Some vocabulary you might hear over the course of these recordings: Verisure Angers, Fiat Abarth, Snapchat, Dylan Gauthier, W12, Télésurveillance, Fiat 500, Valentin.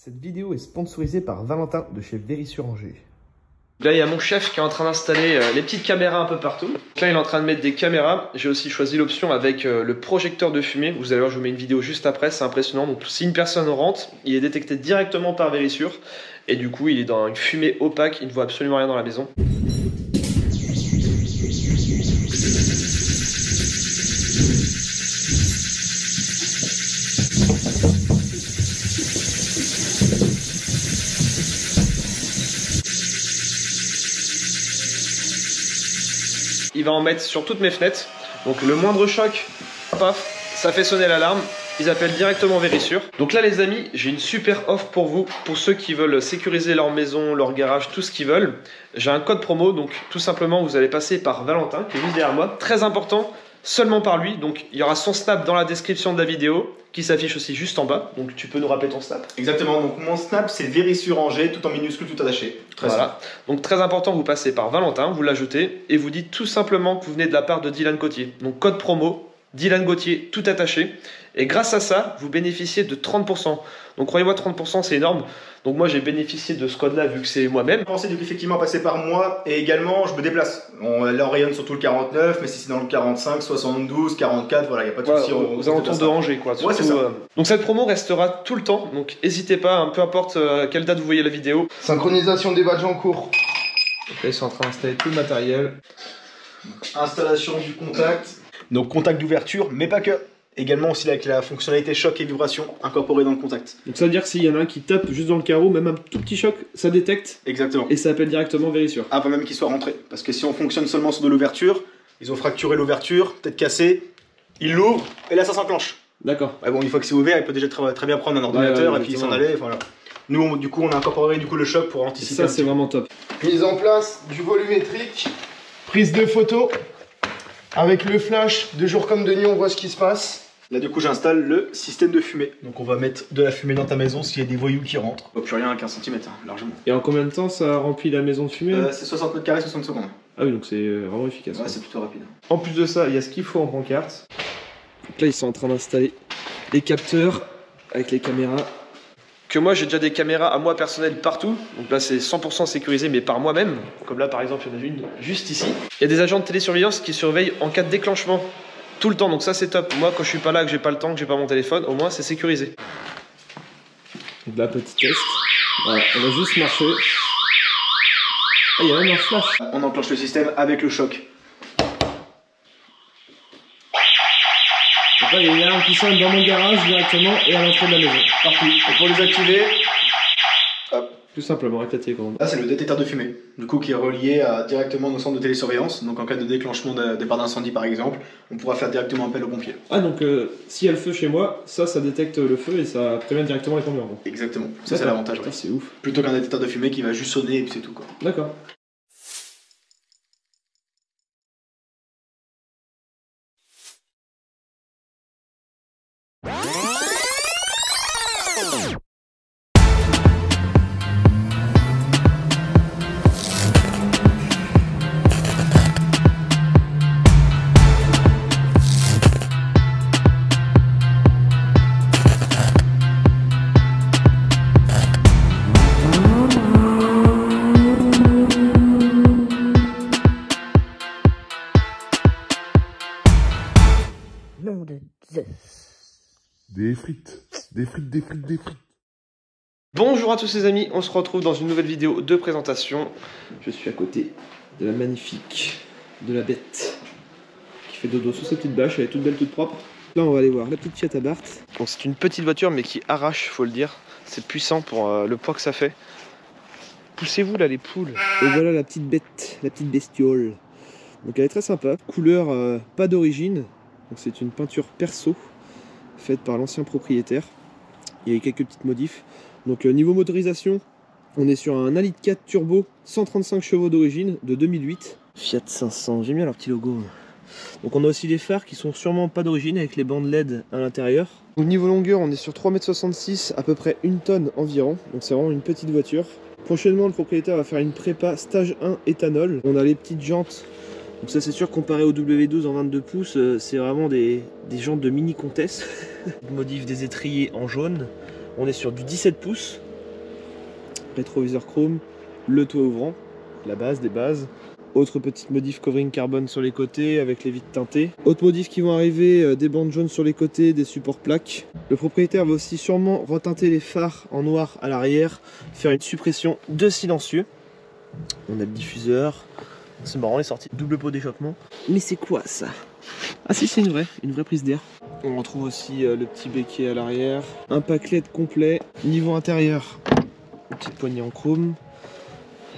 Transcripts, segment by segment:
Cette vidéo est sponsorisée par Valentin de chez Verisure Angers. Là, il y a mon chef qui est en train d'installer les petites caméras un peu partout. Là, il est en train de mettre des caméras. J'ai aussi choisi l'option avec le projecteur de fumée. Vous allez voir, je vous mets une vidéo juste après, c'est impressionnant. Donc, si une personne rentre, il est détecté directement par Verisure. Et du coup, il est dans une fumée opaque, il ne voit absolument rien dans la maison. Il va en mettre sur toutes mes fenêtres, donc le moindre choc, paf, ça fait sonner l'alarme, ils appellent directement Verisure. Donc là les amis, j'ai une super offre pour vous, pour ceux qui veulent sécuriser leur maison, leur garage, tout ce qu'ils veulent. J'ai un code promo, donc tout simplement vous allez passer par Valentin, qui est juste derrière moi, très important, seulement par lui. Donc il y aura son Snap dans la description de la vidéo, qui s'affiche aussi juste en bas, donc tu peux nous rappeler ton Snap. Exactement, donc mon Snap c'est Verisure Angers, tout en minuscule, tout attaché. Très simple. Donc très important, vous passez par Valentin, vous l'ajoutez et vous dites tout simplement que vous venez de la part de Dylan Gauthier. Donc code promo, Dylan Gauthier, tout attaché. Et grâce à ça, vous bénéficiez de 30%. Donc croyez-moi, 30% c'est énorme. Donc moi j'ai bénéficié de ce code-là vu que c'est moi-même. Pensez donc effectivement passer par moi et également je me déplace. Là on rayonne surtout le 49, mais si c'est dans le 45, 72, 44, voilà, il n'y a pas de souci. Aux alentours de Angers quoi. Ouais, surtout, ça. Donc cette promo restera tout le temps. Donc n'hésitez pas, hein, peu importe à quelle date vous voyez la vidéo. Synchronisation des badges en cours. Donc là ils sont en train d'installer tout le matériel. Donc, installation du contact. Donc contact d'ouverture, mais pas que. Également aussi avec la fonctionnalité choc et vibration incorporée dans le contact. Donc ça veut dire que s'il y en a un qui tape juste dans le carreau, même un tout petit choc, ça détecte. Exactement. Et ça appelle directement Verisure. Ah, pas même qu'il soit rentré. Parce que si on fonctionne seulement sur de l'ouverture, ils ont fracturé l'ouverture, peut-être cassé, ils l'ouvrent et là ça s'enclenche. D'accord. Ouais, bon, une fois que c'est ouvert, il peut déjà très bien prendre un ordinateur et puis s'en aller. Voilà. Nous, du coup, on a incorporé le choc pour anticiper. Et ça, c'est vraiment top. Mise en place du volumétrique, prise de photo. Avec le flash, de jour comme de nuit, on voit ce qui se passe. Là du coup j'installe le système de fumée. Donc on va mettre de la fumée dans ta maison s'il y a des voyous qui rentrent. Plus rien à 15 cm, hein, largement. Et en combien de temps ça remplit la maison de fumée? C'est 60 mètres carrés, 60 secondes. Ah oui, donc c'est vraiment efficace. Ouais, c'est plutôt rapide. En plus de ça, il y a ce qu'il faut en pancarte. Donc là ils sont en train d'installer les capteurs avec les caméras. Que moi j'ai déjà des caméras à moi personnelles partout, donc là c'est 100% sécurisé mais par moi-même, comme là par exemple il y en a une juste ici. Il y a des agents de télésurveillance qui surveillent en cas de déclenchement tout le temps, donc ça c'est top. Moi quand je suis pas là, que j'ai pas le temps, que j'ai pas mon téléphone, au moins c'est sécurisé. Donc là petit test, voilà, on va juste marcher. Ah, il y a même un flash. On enclenche le système avec le choc. Là, il y a un qui sonne dans mon garage directement et à l'entrée de la maison. Partout. Et pour les activer, hop. Tout simplement avec la télécommande. Là, c'est le détecteur de fumée, du coup, qui est relié à directement nos centres de télésurveillance. Donc, en cas de déclenchement de départ d'incendie, par exemple, on pourra faire directement appel aux pompiers. Ah, donc s'il y a le feu chez moi, ça détecte le feu et ça prévient directement les pompiers. Exactement. Ça, c'est l'avantage. Ouais. C'est ouf. Plutôt qu'un détecteur de fumée qui va juste sonner et puis c'est tout, quoi. D'accord. Des frites, des frites, des frites, des frites. Bonjour à tous les amis, on se retrouve dans une nouvelle vidéo de présentation. Je suis à côté de la magnifique, de la bête, qui fait dodo sur sa petite bâche, elle est toute belle, toute propre. Là on va aller voir la petite Fiat Abarth. Bon, c'est une petite voiture mais qui arrache, faut le dire. C'est puissant pour le poids que ça fait. Poussez-vous là les poules. Et voilà la petite bête, la petite bestiole. Donc elle est très sympa, couleur pas d'origine. C'est une peinture perso faite par l'ancien propriétaire. Il y a eu quelques petites modifs. Donc niveau motorisation, on est sur un 1,4 L turbo, 135 chevaux d'origine de 2008. Fiat 500, j'aime bien leur petit logo. Donc on a aussi les phares qui sont sûrement pas d'origine avec les bandes LED à l'intérieur. Donc niveau longueur, on est sur 3,66 m, à peu près 1 tonne environ. Donc c'est vraiment une petite voiture. Prochainement, le propriétaire va faire une prépa stage 1 éthanol. On a les petites jantes. Donc ça c'est sûr, comparé au W12 en 22 pouces, c'est vraiment des jantes de mini comtesse. Modif des étriers en jaune, on est sur du 17 pouces, rétroviseur chrome, le toit ouvrant, la base des bases. Autre petite modif covering carbone sur les côtés avec les vitres teintées. Autres modifs qui vont arriver, des bandes jaunes sur les côtés, des supports plaques. Le propriétaire va aussi sûrement retinter les phares en noir à l'arrière, faire une suppression de silencieux. On a le diffuseur, c'est marrant les sorties, double pot d'échappement. Mais c'est quoi ça? Ah si, c'est une vraie prise d'air. On retrouve aussi le petit béquet à l'arrière, un pack LED complet. Niveau intérieur, une petite poignée en chrome,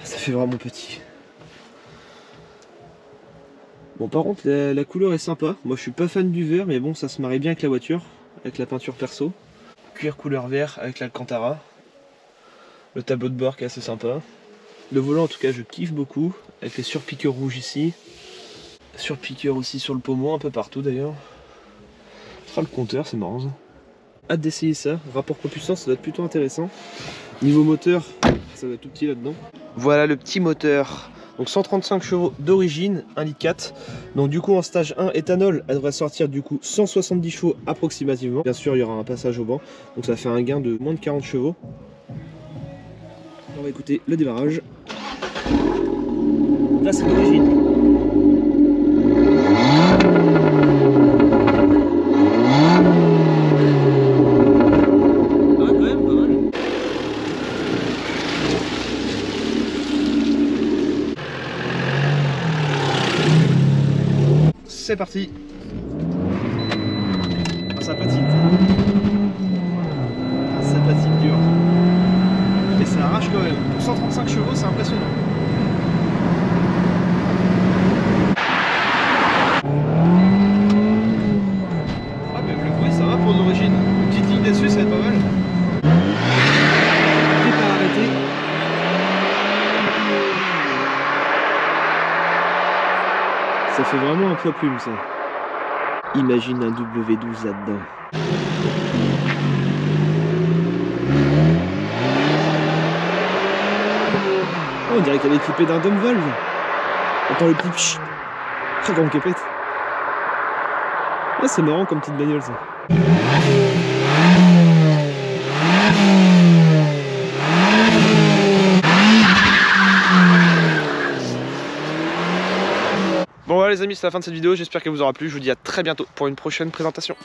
ça fait vraiment petit. Bon, par contre la couleur est sympa, moi je suis pas fan du vert, mais bon, ça se marie bien avec la voiture, avec la peinture perso. Cuir couleur vert avec l'Alcantara, le tableau de bord qui est assez sympa. Le volant en tout cas je kiffe beaucoup, avec les surpiqueurs rouges ici, surpiqueurs aussi sur le pommeau, un peu partout d'ailleurs. Le compteur, c'est marrant ça. Hâte d'essayer ça, rapport propulsion ça doit être plutôt intéressant. Niveau moteur, ça doit être tout petit là-dedans. Voilà le petit moteur. Donc 135 chevaux d'origine, 1,4 litre. Donc du coup en stage 1 éthanol, elle devrait sortir du coup 170 chevaux approximativement. Bien sûr il y aura un passage au banc, donc ça fait un gain de moins de 40 chevaux. On va écouter le démarrage. Là c'est l'origine. C'est parti. Oh, ça patine. Ça patine dur. Et ça arrache quand même. 135 chevaux, c'est impressionnant. Ah, même le bruit, ça va pour l'origine. Une petite ligne dessus, ça va être pas mal. Départ arrêté. Ça fait vraiment un poids plume ça. Imagine un W12 là-dedans. Oh, on dirait qu'elle est équipée d'un dome valve. On entend le petit pchit. Très grande capette. Ah, c'est marrant comme petite bagnole ça. Bon voilà les amis, c'est la fin de cette vidéo, j'espère qu'elle vous aura plu, je vous dis à très bientôt pour une prochaine présentation.